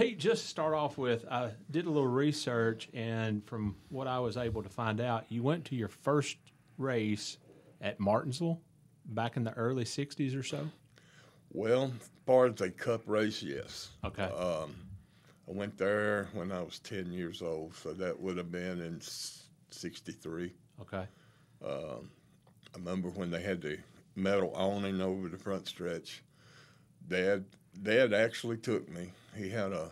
Pete, just to start off with, I did a little research, and from what I was able to find out, you went to your first race at Martinsville back in the early 60s or so? Well, as far as a cup race, yes. Okay. I went there when I was 10 years old, so that would have been in 63. Okay. I remember when they had the metal awning over the front stretch. Dad actually took me. He had a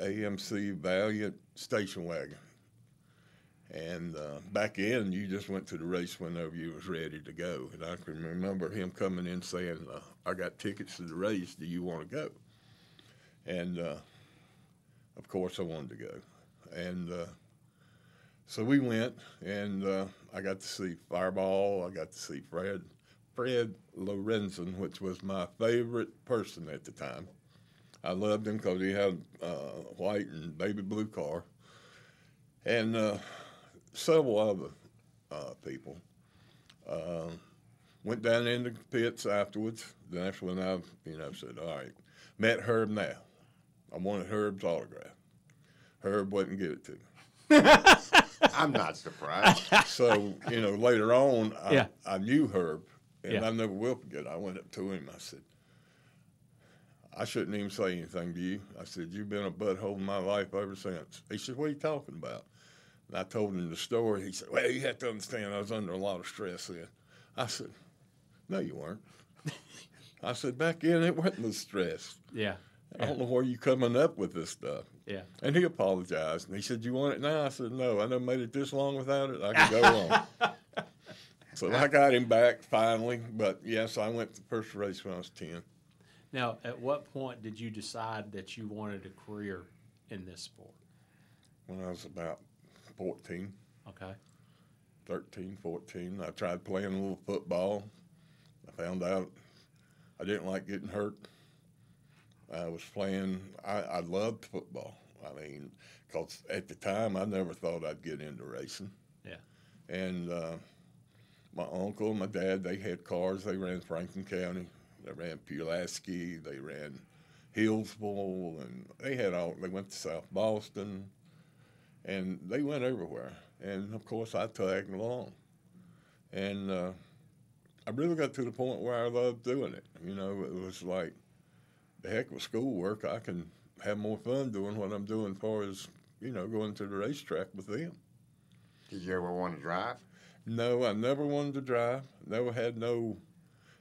AMC Valiant station wagon. And back in, you just went to the race whenever you was ready to go. And I can remember him coming in saying, I got tickets to the race. Do you want to go? And, of course, I wanted to go. And so we went, and I got to see Fireball. I got to see Fred Lorenzen, which was my favorite person at the time. I loved him because he had a white and baby blue car. And several other people. Went down in the pits afterwards. Then that's when I, said, all right. Met Herb now. I wanted Herb's autograph. Herb wouldn't give it to me. I'm not surprised. So, later on, I knew Herb. And I never will forget. I went up to him. I said, I shouldn't even say anything to you. I said, you've been a butthole in my life ever since. He said, what are you talking about? And I told him the story. He said, well, you have to understand I was under a lot of stress then. I said, no, you weren't. I said, back then it wasn't the stress. Yeah. I don't know where you're coming up with this stuff. Yeah. And he apologized. And he said, you want it now? I said, no, I never made it this long without it. I can go on. So I got him back finally, but yes, I went to the first race when I was 10. Now, at what point did you decide that you wanted a career in this sport? When I was about 14. Okay. 13, 14. I tried playing a little football. I found out I didn't like getting hurt. I was playing. I loved football. I mean, because at the time, I never thought I'd get into racing. Yeah. And my uncle and my dad, they had cars. They ran Franklin County. They ran Pulaski. They ran Hillsville. And they had all. They went to South Boston. And they went everywhere. And, of course, I tagged along. And I really got to the point where I loved doing it. It was like, the heck with schoolwork. I can have more fun doing what I'm doing as far as, going to the racetrack with them. Did you ever want to drive? No, I never wanted to drive. Never had no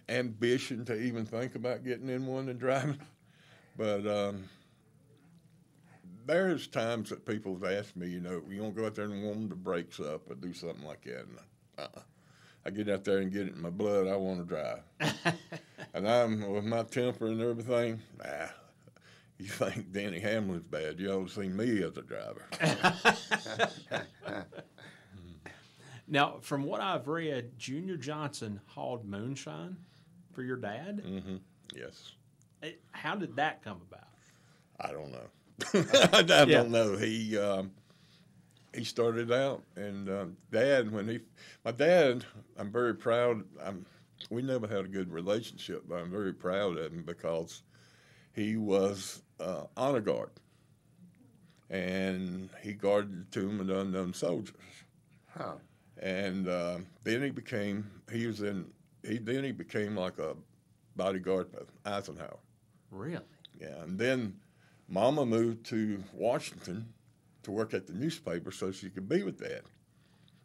ambition to even think about getting in one and driving. But there's times that people have asked me, you want to go out there and warm the brakes up or do something like that. And I get out there and get it in my blood. I want to drive. And I'm with my temper and everything. You think Denny Hamlin's bad. You ought to see me as a driver. Now, from what I've read, Junior Johnson hauled moonshine for your dad? Mm-hmm. Yes. How did that come about? I don't know. I don't know. He started out, and Dad, I'm very proud. We never had a good relationship, but I'm very proud of him because he was honor guard, and he guarded the Tomb of the Unknown Soldiers. Huh. And then he became like a bodyguard of Eisenhower. Really? Yeah. And then Mama moved to Washington to work at the newspaper so she could be with Dad.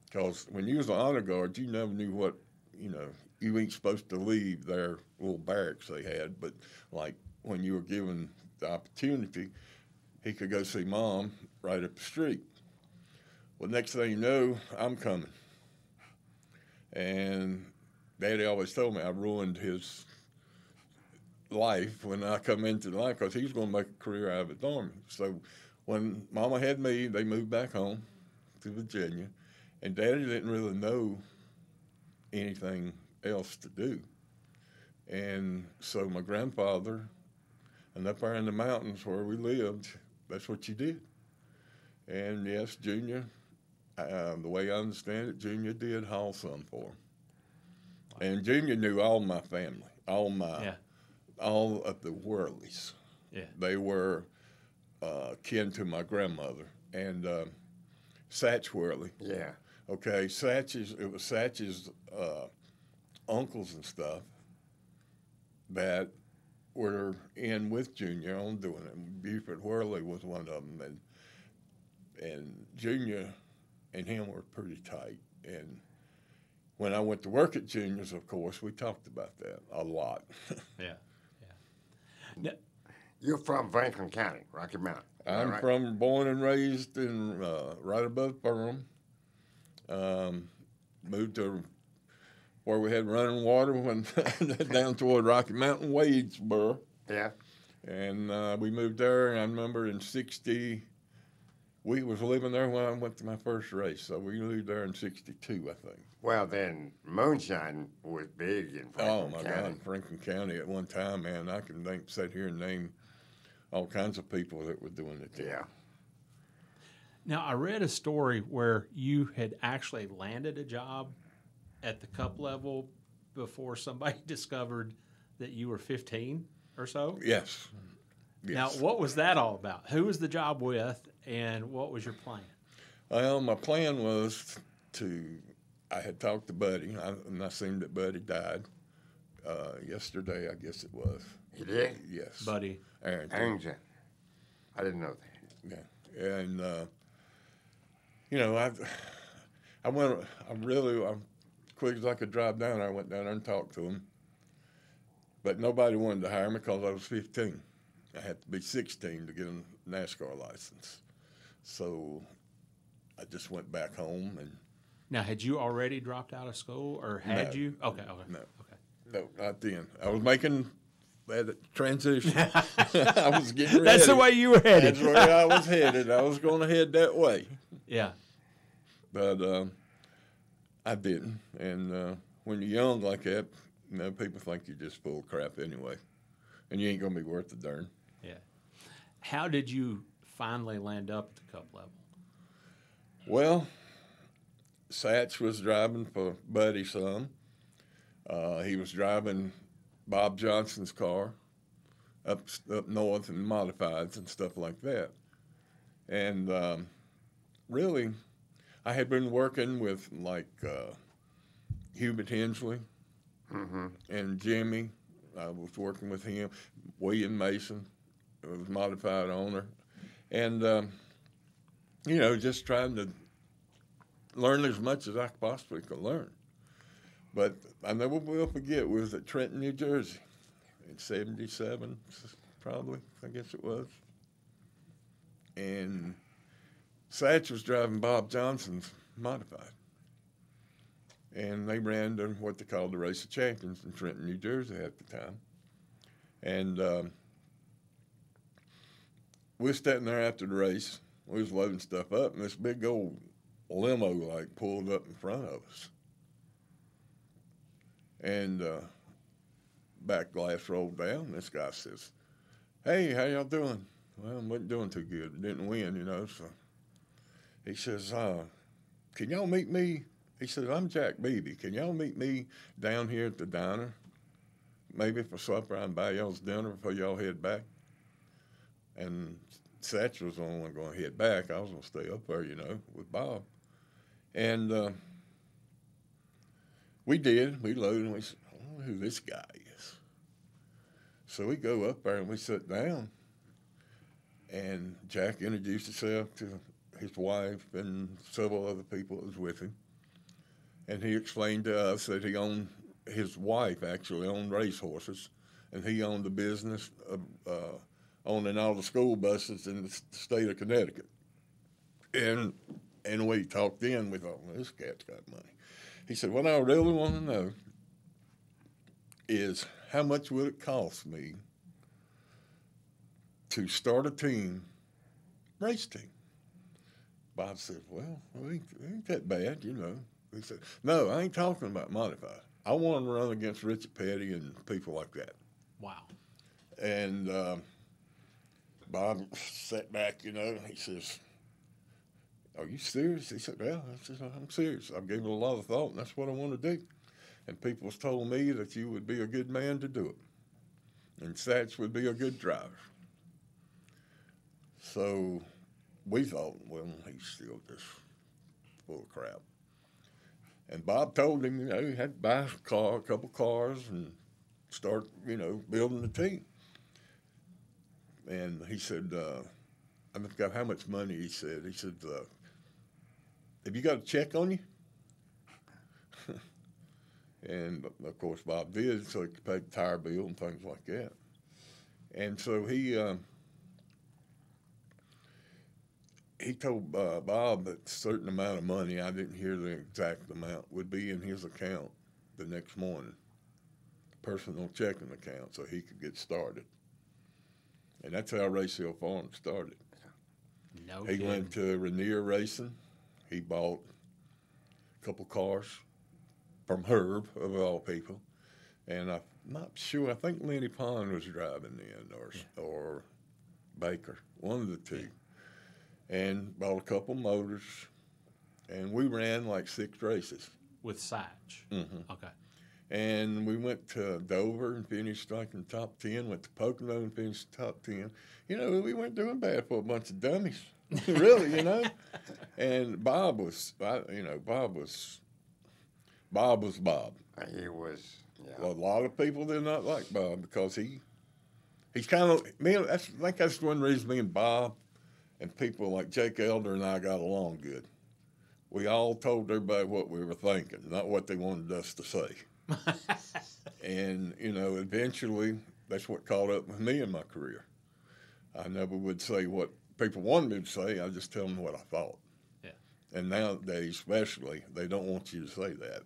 Because when you was an honor guard, you never knew what, you ain't supposed to leave their little barracks they had. But like when you were given the opportunity, he could go see Mom right up the street. Well, next thing you know, I'm coming. And Daddy always told me I ruined his life when I come into the life because he was going to make a career out of his army. So when Mama had me, they moved back home to Virginia, and Daddy didn't really know anything else to do. And so my grandfather, and up there in the mountains where we lived, that's what you did. And yes, Junior, the way I understand it, Junior did haul some for him. Wow. And Junior knew all my family, all of the Worleys. Yeah. They were kin to my grandmother. And Satch Worley. Yeah. Okay, it was Satch's uncles and stuff that were in with Junior on doing it. Buford Worley was one of them, and Junior and him were pretty tight. And when I went to work at Junior's, of course, we talked about that a lot. Yeah, yeah. Now, you're from Franklin County, Rocky Mountain. I'm right? From born and raised in right above Durham. Moved to where we had running water when down toward Rocky Mountain, Wadesboro. Yeah. And we moved there, and I remember in 60, we was living there when I went to my first race, so we lived there in 62, I think. Well, then moonshine was big in Franklin County. Oh, my God, Franklin County at one time, man, I can sit here and name all kinds of people that were doing it there. Yeah. Now, I read a story where you had actually landed a job at the cup level before somebody discovered that you were 15 or so? Yes. Now, what was that all about? Who was the job with, and what was your plan? Well, my plan was I had talked to Buddy, and I seen that Buddy died yesterday, I guess it was. He did? Yes. Buddy Arrington. I didn't know that. Yeah. And... you know, I quick as I could drive down, I went down there and talked to him. But nobody wanted to hire me because I was 15. I had to be 16 to get a NASCAR license. So I just went back home. And now, had you already dropped out of school, or had you? Okay, okay. No. Okay. No, not then. I was making that transition. I was getting ready. That's the way you were headed. That's where I was headed. I was going to head that way. Yeah. But I didn't. And when you're young like that, you know, people think you're just full of crap anyway. And you ain't going to be worth the darn. Yeah. How did you finally land up at the cup level? Well, Satch was driving for Buddy some. He was driving Bob Johnson's car up north and modifieds and stuff like that. And... really, I had been working with, like, Hubert Hensley mm-hmm. and Jimmy. I was working with him. William Mason was modified owner. And, you know, just trying to learn as much as I possibly could learn. But I never will forget, we was at Trenton, New Jersey in 77, probably, I guess it was. And... Satch was driving Bob Johnson's modified. And they ran what they called the Race of Champions in Trenton, New Jersey at the time. And we were standing there after the race. We was loading stuff up, and this big old limo, like, pulled up in front of us. And back glass rolled down, and this guy says, "Hey, how y'all doing?" Well, I wasn't doing too good. Didn't win, you know, so... He says, "Can y'all meet me?" He says, "I'm Jack Beebe. Can y'all meet me down here at the diner? Maybe for supper, I'll buy y'all's dinner before y'all head back." And Satch was the only one going to head back. I was going to stay up there, you know, with Bob. And we did. We loaded, and we said, "I don't know who this guy is." So we go up there, and we sit down. And Jack introduced himself to his wife and several other people that was with him. And he explained to us that his wife actually owned racehorses, and he owned the business of owning all the school buses in the state of Connecticut. And we talked in, we thought, well, this cat's got money. He said, "What I really want to know is how much would it cost me to start a race team? Bob said, "Well, it ain't that bad, you know." He said, "No, I ain't talking about modified. I want to run against Richard Petty and people like that." Wow. And Bob sat back, you know, and he says, "Are you serious?" He said, "Well," I said, "I'm serious. I've given it a lot of thought, and that's what I want to do. And people told me that you would be a good man to do it. And Satch would be a good driver." So we thought, well, he's still just full of crap. And Bob told him, you know, he had to buy a car, a couple cars, and start, you know, building the team. And he said, I forgot how much money he said. He said, have you got a check on you? And, of course, Bob did, so he could pay the tire bill and things like that. And so he told Bob that a certain amount of money, I didn't hear the exact amount, would be in his account the next morning, personal checking account, so he could get started. And that's how Racial Farm started. No kidding. He went to Rainier Racing. He bought a couple cars from Herb, of all people. And I'm not sure, I think Lenny Pond was driving then, or Baker, one of the two. Yeah. And bought a couple motors, and we ran like 6 races. With Satch? Mm-hmm. Okay. And we went to Dover and finished like in the top 10, went to Pocono and finished top 10. You know, we weren't doing bad for a bunch of dummies, really, you know. And Bob was, you know, Bob was Bob. He was, yeah. A lot of people did not like Bob because he's kind of, I think that's one reason me and Bob and people like Jake Elder and I got along good. We all told everybody what we were thinking, not what they wanted us to say. And, you know, eventually that's what caught up with me in my career. I never would say what people wanted me to say. I just tell them what I thought. Yeah. And nowadays, especially, they don't want you to say that.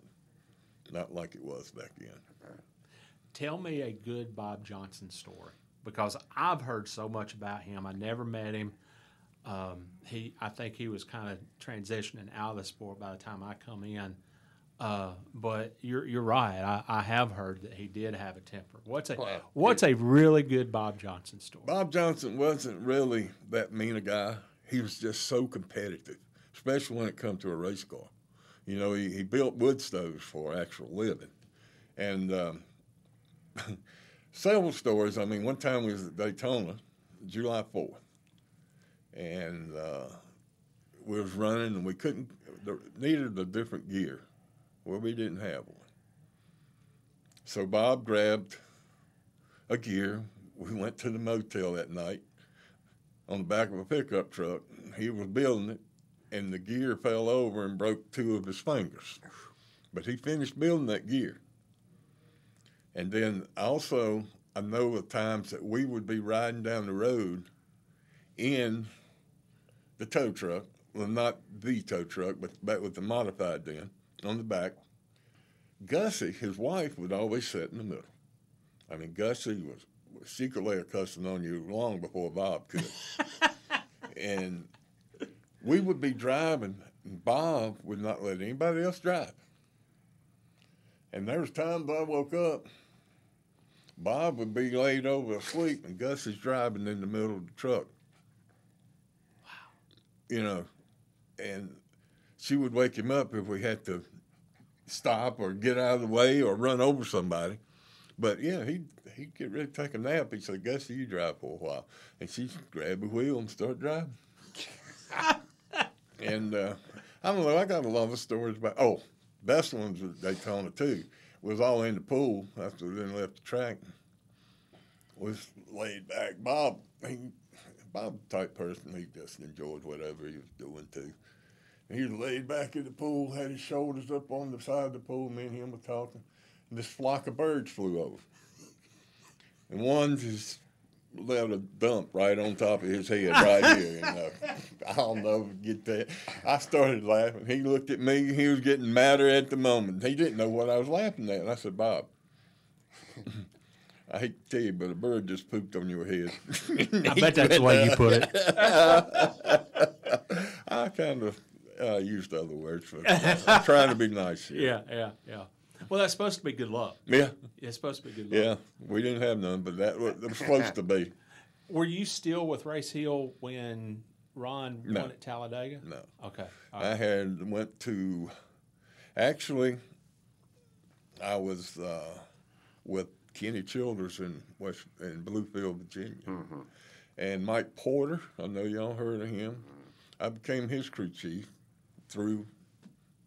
Not like it was back then. Tell me a good Bob Johnson story, because I've heard so much about him. I never met him. I think he was kind of transitioning out of the sport by the time I come in. But you're right. I have heard that he did have a temper. What's a really good Bob Johnson story? Bob Johnson wasn't really that mean a guy. He was just so competitive, especially when it come to a race car. You know, he built wood stoves for actual living. And several stories. I mean, one time we was at Daytona, July 4th. And we was running, and we couldn't, needed a different gear. Well, we didn't have one. So Bob grabbed a gear. We went to the motel that night on the back of a pickup truck. He was building it, and the gear fell over and broke 2 of his fingers. But he finished building that gear. And then also, I know the times that we would be riding down the road in the tow truck, well, not the tow truck, but with the modified then, on the back. Gussie, his wife, would always sit in the middle. I mean, Gussie she could lay a cussing on you long before Bob could. And we would be driving, and Bob would not let anybody else drive. And there was times I woke up, Bob would be laid over asleep, and Gussie's driving in the middle of the truck. You know, and she would wake him up if we had to stop or get out of the way or run over somebody. But, yeah, he'd get ready to take a nap. He'd say, Gussie, you drive for a while. And she'd grab a wheel and start driving. And I don't know, I got a lot of stories about, best ones at Daytona, too. We was all in the pool after we then left the track. We was laid back. Bob type person, he just enjoyed whatever he was doing, too. And he was laid back in the pool, had his shoulders up on the side of the pool. Me and him were talking. And this flock of birds flew over. And one just let a dump right on top of his head right here. You know? I'll never get that. I started laughing. He looked at me. He was getting madder at the moment. He didn't know what I was laughing at. And I said, Bob, I hate to tell you, but a bird just pooped on your head. I bet that's the way you put it. I kind of used other words for it. I'm trying to be nice here. Yeah. Well, that's supposed to be good luck. Yeah. It's supposed to be good luck. Yeah, we didn't have none, but that was supposed to be. Were you still with Race Hill when Ron won at Talladega? No. Okay. Right. I had went to – actually, I was with Kenny Childers in Bluefield, Virginia, mm-hmm. and Mike Porter. I know y'all heard of him. I became his crew chief through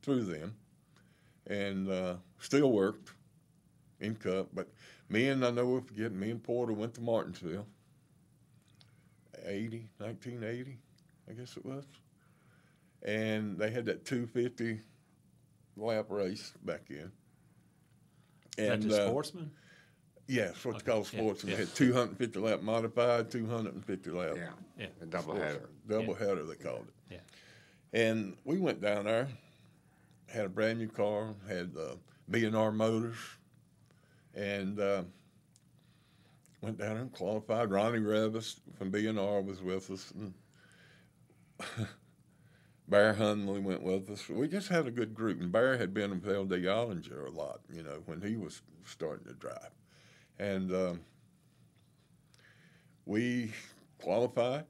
them, and still worked in Cup. But me and, I know we'll forget, me and Porter went to Martinsville, 1980, I guess it was. And they had that 250 lap race back in. And, is that the sportsman? Yeah, that's what they call sportsman. Yeah. They had 250 lap modified, 250 lap. Yeah, yeah. A doubleheader. Doubleheader, they called it. Yeah. And we went down there, had a brand new car, had B&R Motors, and went down and qualified. Ronnie Revis from B&R was with us, and Bear Hundley went with us. We just had a good group, and Bear had been with L.D. Ollinger a lot, you know, when he was starting to drive. And we qualified,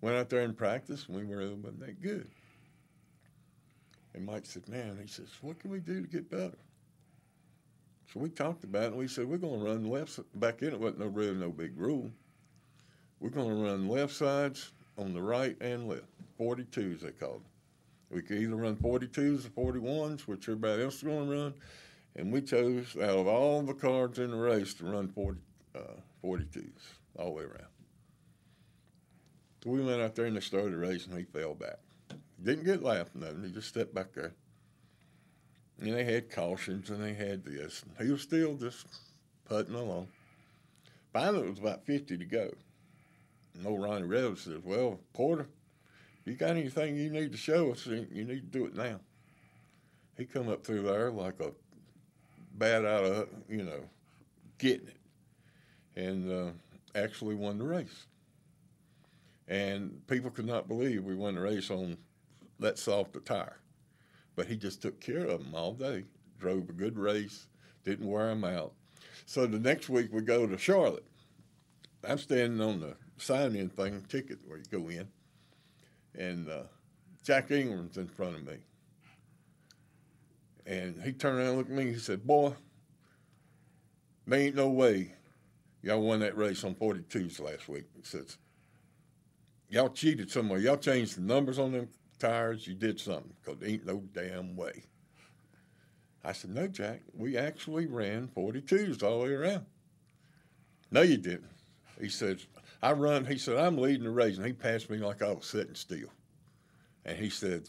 went out there and practiced, and we wasn't that good. And Mike said, man, he says, what can we do to get better? So we talked about it, and we said, we're going to run left. Back in, it wasn't no real, no big rule. We're going to run left sides on the right and left, 42s they called them. We could either run 42s or 41s, which everybody else was going to run, and we chose, out of all the cars in the race, to run 42s all the way around. So we went out there, and they started the race, and he fell back. Didn't get lapped, nothing. He just stepped back there. And they had cautions, and they had this. He was still just putting along. Finally, it was about 50 to go. And old Ronnie Revis says, well, Porter, you got anything you need to show us, you need to do it now. He come up through there like a bat out of, you know, getting it, and actually won the race. And people could not believe we won the race on that soft a tire. But he just took care of them all day, drove a good race, didn't wear them out. So the next week we go to Charlotte. I'm standing on the sign-in thing, ticket where you go in, and Jack Ingram's in front of me. And he turned around and looked at me, and he said, boy, there ain't no way y'all won that race on 42s last week. He says, y'all cheated somewhere. Y'all changed the numbers on them tires. You did something, because there ain't no damn way. I said, no, Jack, we actually ran 42s all the way around. No, you didn't. He says, he said, I'm leading the race, and he passed me like I was sitting still. And he said,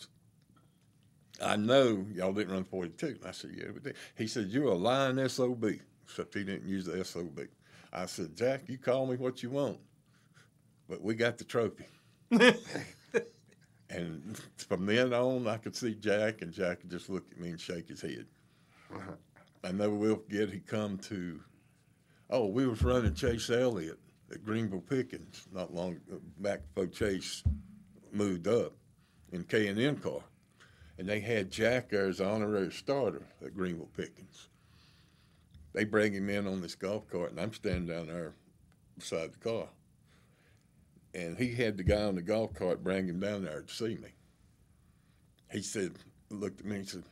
I know y'all didn't run 42. And I said, yeah, we did. He said, you're a lying SOB, except he didn't use the SOB. I said, Jack, you call me what you want, but we got the trophy. And from then on, I could see Jack, and Jack would just look at me and shake his head. Uh-huh. I never will forget, he come to, oh, we was running Chase Elliott at Greenville Pickens not long back before Chase moved up in K&M car. And they had Jack there as an honorary starter at Greenville Pickens. They bring him in on this golf cart, and I'm standing down there beside the car. And he had the guy on the golf cart bring him down there to see me. He said, looked at me and said,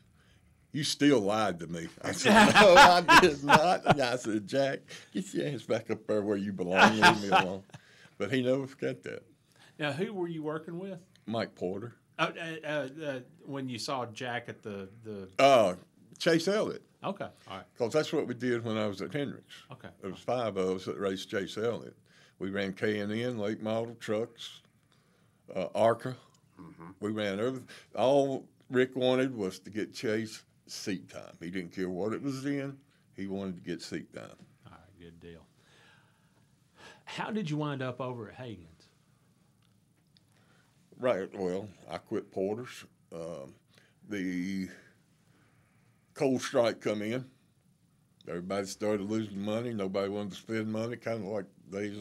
you still lied to me. I said, no, I did not. And I said, Jack, get your ass back up there where you belong. Leave me alone. But he never forgot that. Now, who were you working with? Mike Porter. When you saw Jack at the Chase Elliott. Okay, all right. Because that's what we did when I was at Hendricks. Okay. There was five of us that raced Chase Elliott. We ran K&N, late model trucks, ARCA. Mm-hmm. We ran everything. All Rick wanted was to get Chase seat time. He didn't care what it was in. He wanted to get seat time. All right, good deal. How did you wind up over at Hagen's? Right, well, I quit Porter's. The cold strike come in. Everybody started losing money. Nobody wanted to spend money, kind of like days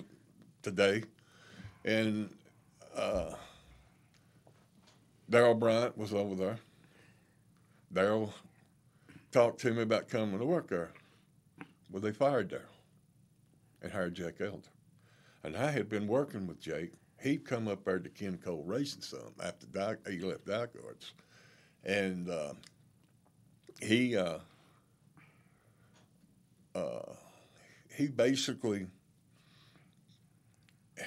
today. And Darryl Bryant was over there. Darryl talked to me about coming to work there. Well, they fired Darryl and hired Jack Elder. And I had been working with Jake. He'd come up there to Ken Cole Racing some after he left Diehards. And he basically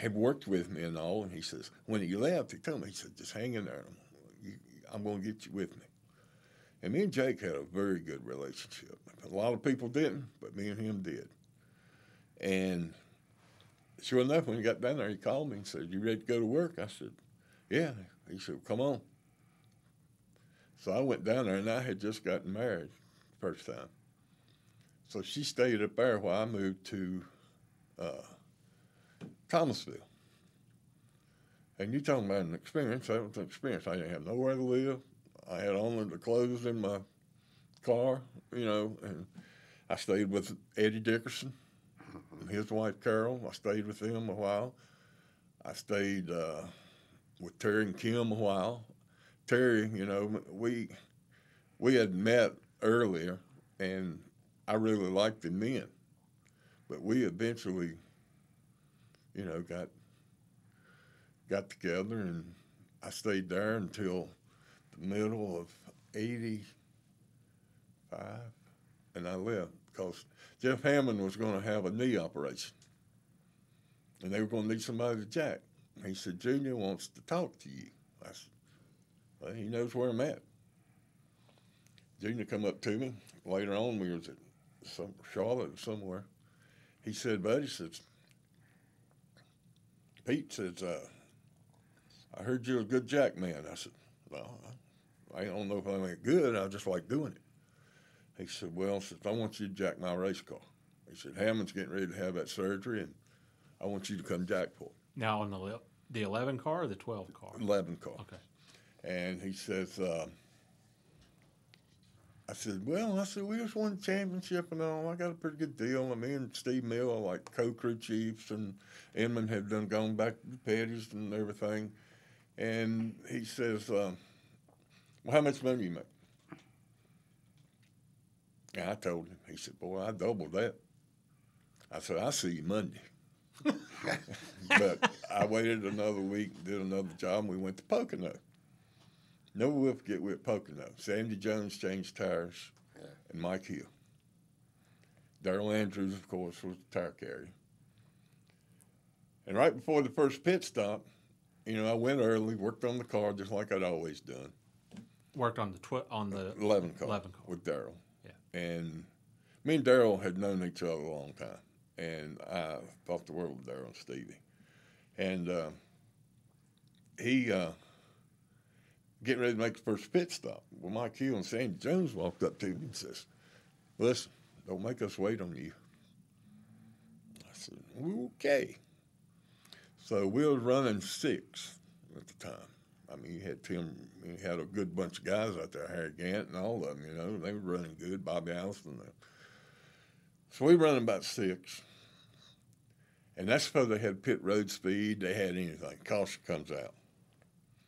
had worked with me and all, and he says, when he left, he told me, he said, just hang in there. I'm going to get you with me. And me and Jake had a very good relationship. A lot of people didn't, but me and him did. And sure enough, when he got down there, he called me and said, you ready to go to work? I said, yeah. He said, come on. So I went down there, and I had just gotten married the first time. So she stayed up there while I moved to Thomasville. And you're talking about an experience. That was an experience. I didn't have nowhere to live. I had only the clothes in my car, you know, and I stayed with Eddie Dickerson and his wife, Carol. I stayed with them a while. I stayed with Terry and Kim a while. Terry, you know, we had met earlier, and I really liked the men. But we eventually, you know, got together, and I stayed there until the middle of 85, and I left because Jeff Hammond was going to have a knee operation, and they were going to need somebody to jack. And he said, Junior wants to talk to you. I said, well, he knows where I'm at. Junior come up to me. Later on, we was at Charlotte or somewhere. He said, buddy, says, Pete says, I heard you're a good jack man. I said, well, I don't know if I'm that good. I just like doing it. He said, well, says, I want you to jack my race car. He said, Hammond's getting ready to have that surgery, and I want you to come jack for it. Now on the 11 car or the 12 car? 11 car. Okay. And he says, I said, we just won the championship and all. I got a pretty good deal. And me and Steve Mill are like co-crew chiefs, and Inman have gone back to the Petties and everything. And he says, well, how much money you make? And I told him. He said, boy, I doubled that. I said, I'll see you Monday. But I waited another week, did another job, and we went to Pocono. No, we'll forget we're at Pocono. Sandy Jones changed tires, yeah, and Mike Hill. Darryl Andrews, of course, was the tire carrier. And right before the first pit stop, you know, I went early, worked on the car just like I'd always done. Worked on the 11 car with Darryl. Yeah. And me and Darryl had known each other a long time, and I thought the world of Darryl and Stevie. And he getting ready to make the first pit stop. Well, Mike Hill and Sandy Jones walked up to me and says, listen, don't make us wait on you. I said, okay. So we were running sixth at the time. I mean, you had a good bunch of guys out there, Harry Gant and all of them, you know. They were running good, Bobby Allison. So we were running about sixth. And that's before they had pit road speed. They had anything. Caution comes out.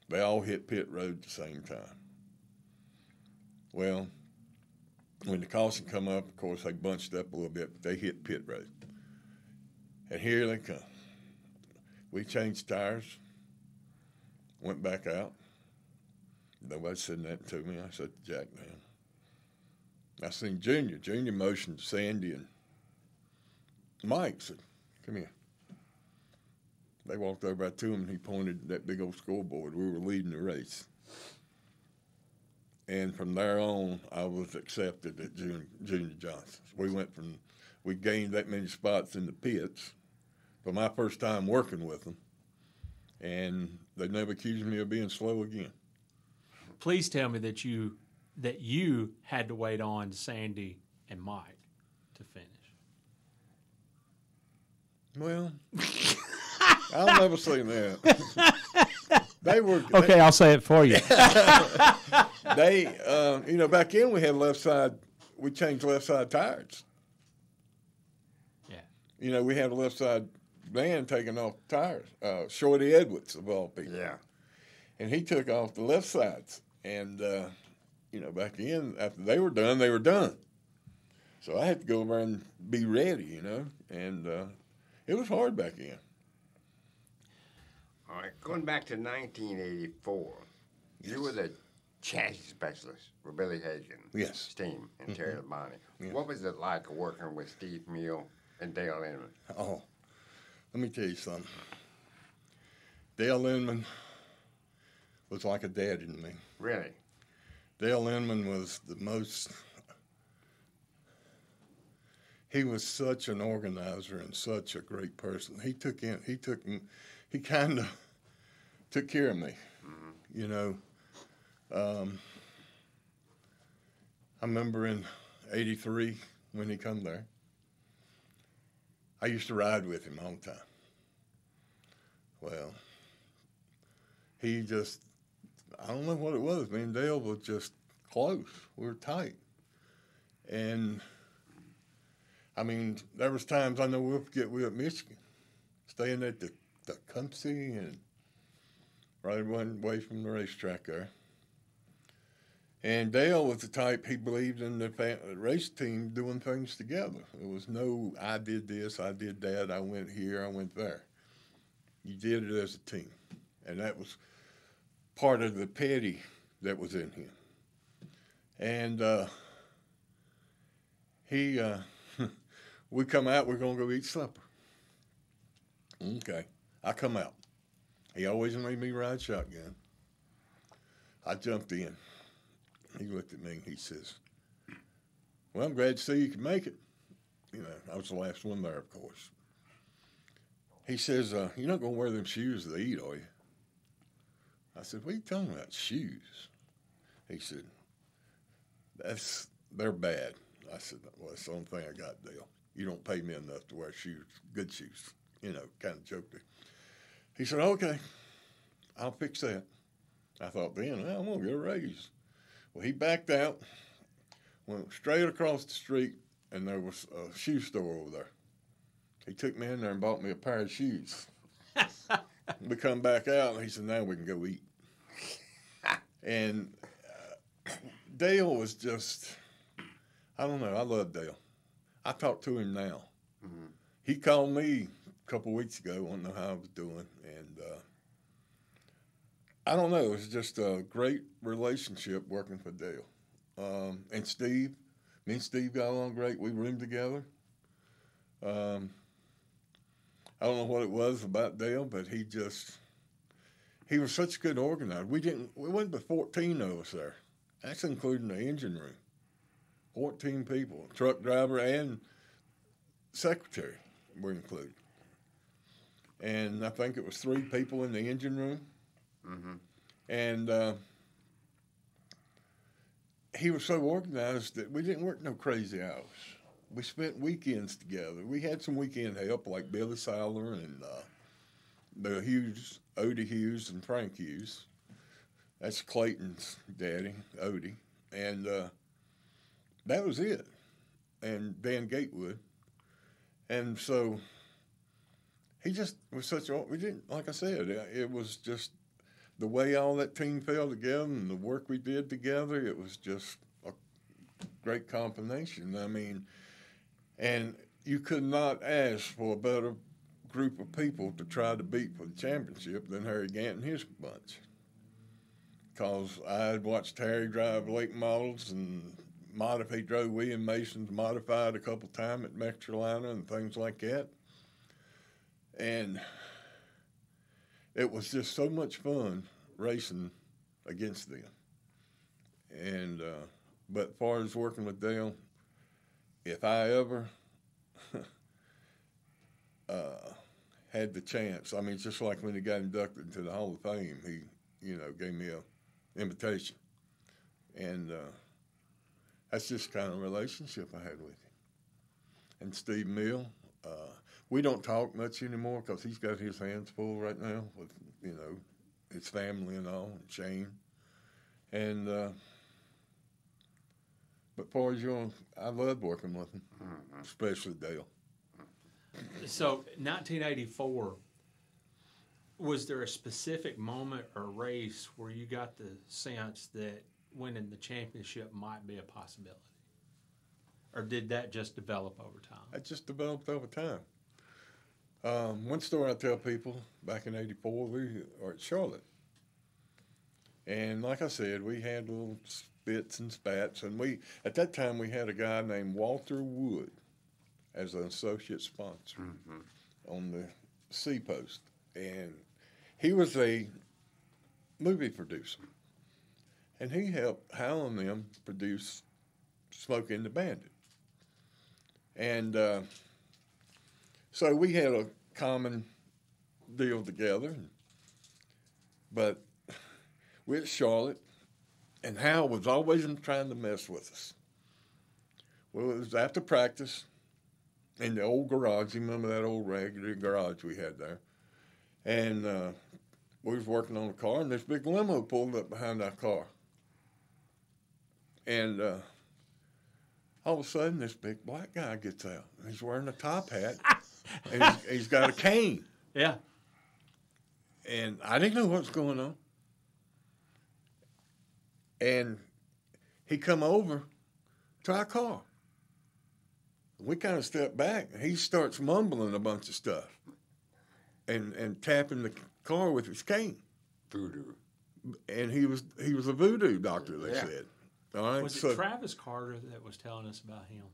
They all hit pit road at the same time. Well, when the caution come up, of course, they bunched up a little bit, but they hit pit road. And here they come. We changed tires, went back out. Nobody said nothing to me. I said to Jack, man. I seen Junior. Junior motioned to Sandy and Mike, said, come here. They walked over to him, and he pointed at that big old scoreboard. We were leading the race. And from there on, I was accepted at Junior Johnson's. We gained that many spots in the pits for my first time working with them, and they never accused me of being slow again. Please tell me that you had to wait on Sandy and Mike to finish. Well... I'll never say that. They were okay. I'll say it for you. They, you know, back then we had left side. We changed left side tires. Yeah. You know, we had a left side van taking off tires. Shorty Edwards, of all people. Yeah. And he took off the left sides, and you know, back then after they were done. So I had to go over and be ready, you know, and it was hard back then. All right, going back to 1984, yes, you were the chassis specialist for Billy Hagen, yes, team, and Terry Labonte. Yes. What was it like working with Steve Mill and Dale Inman? Oh, let me tell you something. Dale Lindman was like a dad to me. Really? Dale Lindman was the most... He was such an organizer and such a great person. He kind of took care of me, mm-hmm. you know. I remember in 83 when he come there, I used to ride with him all the time. Well, he just, I don't know what it was. Me and Dale were just close. We were tight. And, I mean, there was times I know we were at Michigan, staying at the Compsy and right one way from the racetrack there. And Dale was the type, he believed in the race team doing things together. It was no, I did this, I did that, I went here, I went there. You did it as a team. And that was part of the petty that was in him. And we come out, we're going to go eat supper. Okay. I come out. He always made me ride shotgun. I jumped in. He looked at me and he says, well, I'm glad to see you can make it. You know, I was the last one there, of course. He says, you're not going to wear them shoes to eat, are you? I said, what are you talking about, shoes? He said, they're bad. I said, well, that's the only thing I got, Dale. You don't pay me enough to wear shoes, good shoes. You know, kind of joked. He said, okay, I'll fix that. I thought, then, well, I'm going to get a raise. Well, he backed out, went straight across the street, and there was a shoe store over there. He took me in there and bought me a pair of shoes. We come back out, and he said, now we can go eat. And Dale was just, I don't know, I love Dale. I talk to him now. Mm-hmm. He called me a couple of weeks ago, wanting to know how I was doing, and I don't know. It was just a great relationship working for Dale. And Steve, me and Steve got along great. We roomed together. I don't know what it was about Dale, but he was such a good organizer. We went to 14 of us there. That's including the engine room. 14 people, truck driver and secretary were included. And I think it was 3 people in the engine room. Mm-hmm. And he was so organized that we didn't work no crazy hours. We spent weekends together. We had some weekend help like Billy Seiler and the Hughes, Odie Hughes and Frank Hughes. That's Clayton's daddy, Odie. And that was it. And Dan Gatewood. And so he just was such a, we didn't, like I said, it was just the way all that team fell together and the work we did together, it was just a great combination. I mean, and you could not ask for a better group of people to try to beat for the championship than Harry Gant and his bunch. Because I had watched Harry drive late models and he drove William Mason's modified a couple times at North Carolina and things like that. And it was just so much fun racing against them. And, but as far as working with Dale, if I ever had the chance, I mean, just like when he got inducted into the Hall of Fame, he, you know, gave me an invitation. And that's just the kind of relationship I had with him. And Steve Mill, we don't talk much anymore because he's got his hands full right now with, you know, his family and all, and Shane. And, but far as you know, I loved working with him, especially Dale. So, 1984, was there a specific moment or race where you got the sense that winning the championship might be a possibility? Or did that just develop over time? That just developed over time. One story I tell people, back in 84, we were at Charlotte. And like I said, we had little spits and spats. And we, at that time, we had a guy named Walter Wood as an associate sponsor on the C-Post. And He was a movie producer, and he helped Hal and them produce Smokey and the Bandit. And so we had a common deal together, but we're at Charlotte, and Hal was always trying to mess with us. Well, it was after practice in the old garage. You remember that old raggedy garage we had there? And we was working on a car, and this big limo pulled up behind our car. And all of a sudden, this big black guy gets out. He's wearing a top hat, and he's got a cane. Yeah. And I didn't know what was going on. And he come over to our car. We kind of stepped back, and he starts mumbling a bunch of stuff and tapping the car with his cane. Voodoo. And he was a voodoo doctor, they said. All right, was it Travis Carter that was telling us about him?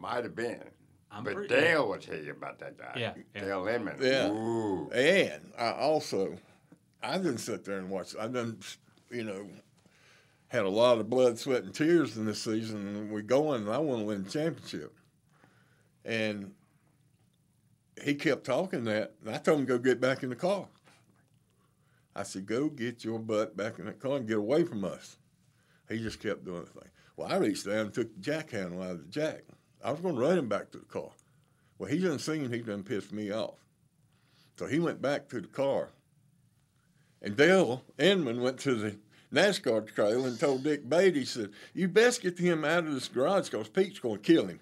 Might have been. But Dale will tell you about that guy. Yeah. Dale Lemon. Yeah. Ooh. And I didn't sit there and watch. I done, had a lot of blood, sweat, and tears in this season. And we go in, and I want to win the championship. And he kept talking that, and I told him, go get back in the car. I said, go get your butt back in the car and get away from us. He just kept doing the thing. Well, I reached down and took the jack handle out of the jack. I was going to run him back to the car. Well, he done seen, he done pissed me off. So he went back to the car. And Dale Inman went to the NASCAR trailer and told Dick Beatty, he said, you best get him out of this garage because Pete's going to kill him.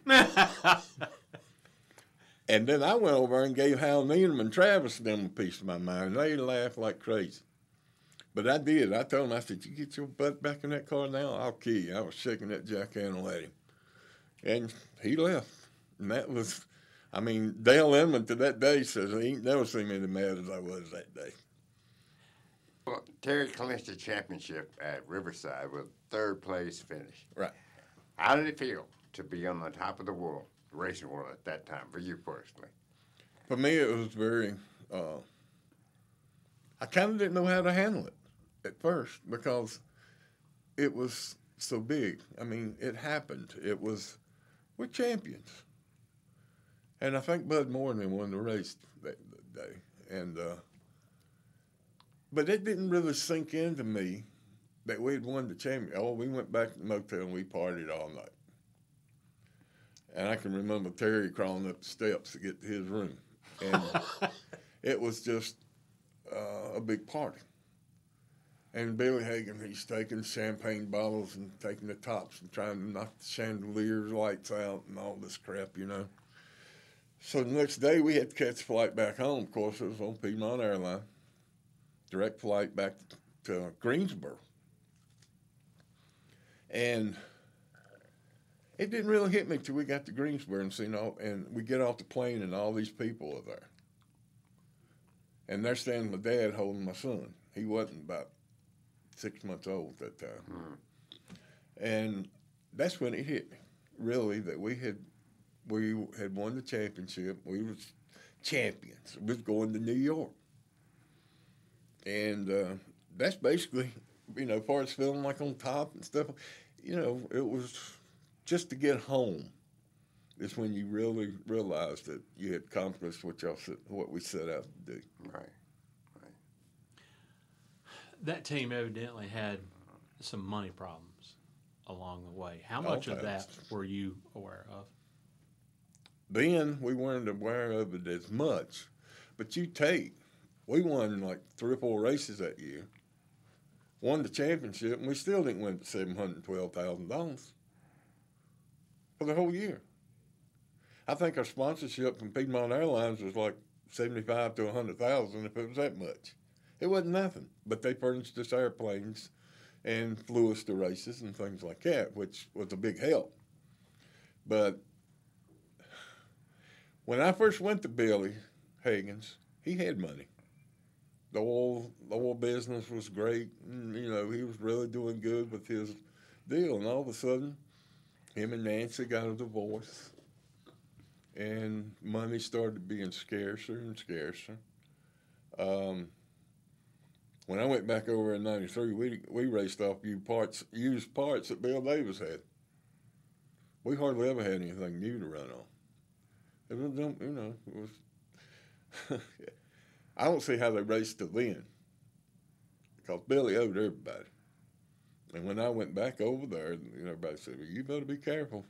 And then I went over and gave Hal Needham and Travis them a piece of my mind. They laughed like crazy. But I did. I told him, I said, you get your butt back in that car now, I'll kill you. I was shaking that jack handle at him. And he left. And that was, Dale Inman to that day says he ain't never seen me as mad as I was that day. Well, Terry clinched the championship at Riverside with third place finish. Right. How did it feel to be on the top of the world? Racing world at that time, for you personally? For me, it was very, I kind of didn't know how to handle it at first because it was so big. It happened. We're champions. And I think Bud Moore and them won the race that day. And, but it didn't really sink into me that we had won the championship. Oh, we went back to the motel and we partied all night. And I can remember Terry crawling up the steps to get to his room. And it was just a big party. And Billy Hagan, he's taking champagne bottles and taking the tops and trying to knock the chandeliers lights out and all this crap, So the next day we had to catch a flight back home. Of course, it was on Piedmont Airline. Direct flight back to Greensboro. And it didn't really hit me till we got to Greensboro and we get off the plane and all these people are there. And there stands my dad holding my son. He wasn't about 6 months old at that time. Mm-hmm. And that's when it hit me, really, that we had won the championship. We was champions. We was going to New York. And that's basically, parts feeling like on top and stuff. It was... Just to get home is when you really realized that you had accomplished what we set out to do. Right. That team evidently had some money problems along the way. How much of that were you aware of? Then we weren't aware of it as much, but we won like 3 or 4 races that year, won the championship, and we still didn't win $712,000. For the whole year. I think our sponsorship from Piedmont Airlines was like $75,000 to $100,000 if it was that much. It wasn't nothing, but they furnished us airplanes and flew us to races and things like that, which was a big help. But when I first went to Billy Hagen's, he had money. The oil business was great. And, he was really doing good with his deal, and all of a sudden, him and Nancy got a divorce, and money started being scarcer and scarcer. When I went back over in '93, we raced off used parts that Bill Davis had. We hardly ever had anything new to run on. I don't see how they raced to then, because Billy owed everybody. And when I went back over there, everybody said, well, you better be careful,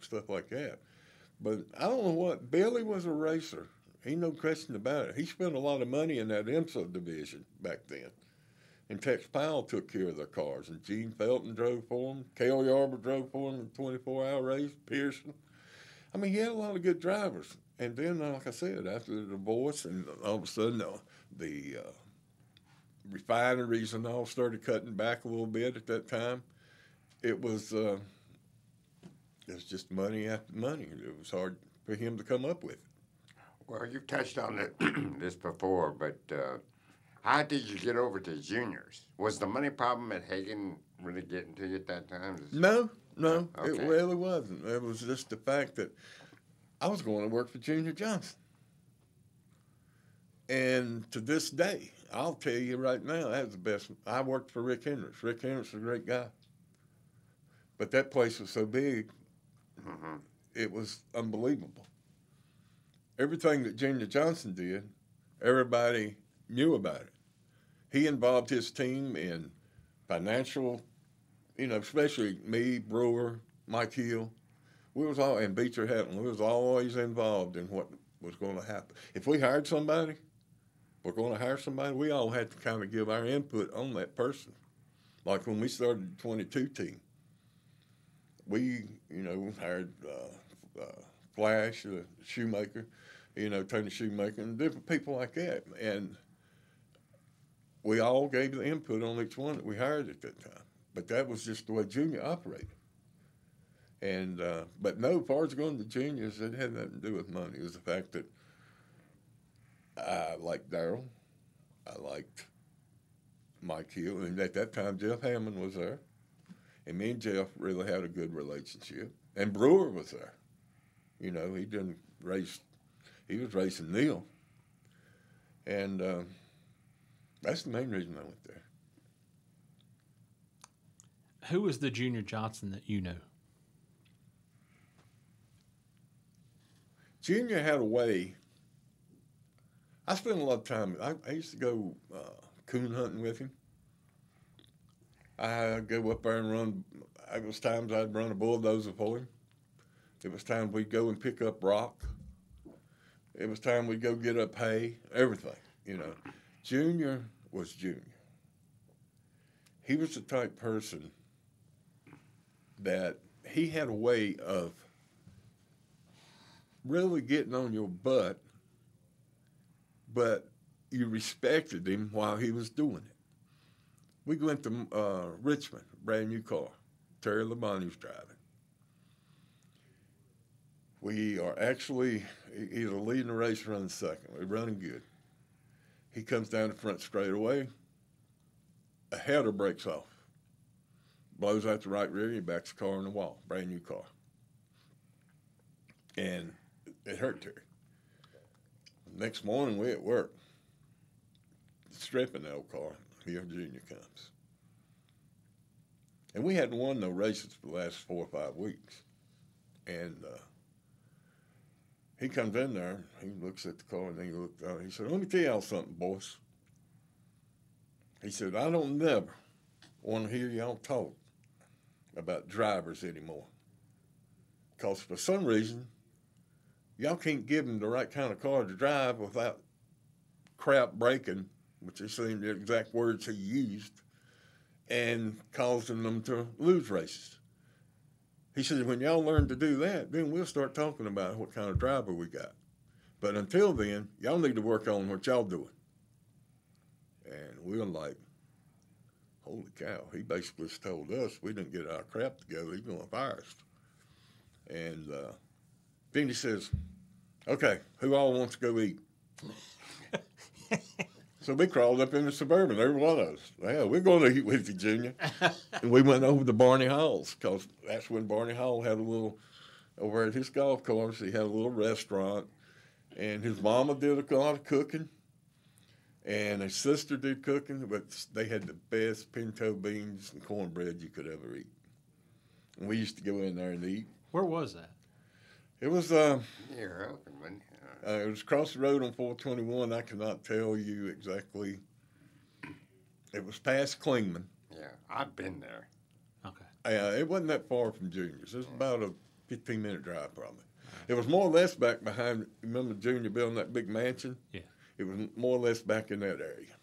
stuff like that. But I don't know what, Billy was a racer. Ain't no question about it. He spent a lot of money in that IMSA division back then. And Tex Powell took care of their cars. And Gene Felton drove for him. Cale Yarber drove for him in the 24-hour race. Pearson. I mean, he had a lot of good drivers. And then, like I said, after the divorce, and all of a sudden the refineries and all started cutting back a little bit at that time. It was just money after money. It was hard for him to come up with. Well, you've touched on this before, but how did you get over to juniors? Was the money problem at Hagen really getting to you at that time? No, okay. It really wasn't. It was just the fact that I was going to work for Junior Johnson. And to this day, I'll tell you right now, that was the best. I worked for Rick Hendricks. Rick Hendricks was a great guy. But that place was so big, mm-hmm. It was unbelievable. Everything that Junior Johnson did, everybody knew about it. He involved his team in financial, especially me, Brewer, Mike Hill. We was all, and Beecher Hatton, we was always involved in what was going to happen. If we hired somebody, we all had to kind of give our input on that person. Like when we started the 22 team, we, hired Flash, the shoemaker, Tony Shoemaker, and different people like that. And we all gave the input on each one that we hired at that time. But that was just the way Junior operated. And but no, as far as going to juniors, it had nothing to do with money. It was the fact that I liked Darryl. I liked Mike Hill. And at that time, Jeff Hammond was there. And me and Jeff really had a good relationship. And Brewer was there. He didn't race. He was racing Neil. And that's the main reason I went there. Who was the Junior Johnson that you knew? Junior had a way. I spent a lot of time. I used to go coon hunting with him. I'd go up there and run. It was times I'd run a bulldozer for him. It was time we'd go and pick up rock. It was time we'd go get up hay, everything, Junior was Junior. He was the type person that he had a way of really getting on your butt, but you respected him while he was doing it. We went to Richmond, brand new car. Terry Labonte was driving. We are actually either leading the race or running second. We're running good. He comes down the front straightaway. A header breaks off. Blows out the right rear. He backs the car on the wall. Brand new car. And it hurt Terry. Next morning, we at work. Stripping the old car. Here Junior comes. And we hadn't won no races for the last 4 or 5 weeks. And he comes in there, he looks at the car, and then he looked out, he said, let me tell y'all something, boys. He said, I don't never want to hear y'all talk about drivers anymore. Because for some reason, y'all can't give them the right kind of car to drive without crap breaking, which is the exact words he used, and causing them to lose races. He said, when y'all learn to do that, then we'll start talking about what kind of driver we got. But until then, y'all need to work on what y'all doing. And we were like, holy cow. He basically told us we didn't get our crap together. He's going to fire us. And then he says, okay, who all wants to go eat? So we crawled up in the Suburban, every one of us. Well, we're going to eat with you, Junior. And we went over to Barney Hall's, because that's when Barney Hall had a little, over at his golf course, he had a little restaurant. And his mama did a lot of cooking. And his sister did cooking, but they had the best pinto beans and cornbread you could ever eat. And we used to go in there and eat. Where was that? It was it was across the road on 421. I cannot tell you exactly. It was past Klingman. Yeah, I've been there. Okay. It wasn't that far from Junior's. It was about a 15-minute drive, probably. It was more or less back behind. Remember Junior building that big mansion? Yeah. It was more or less back in that area.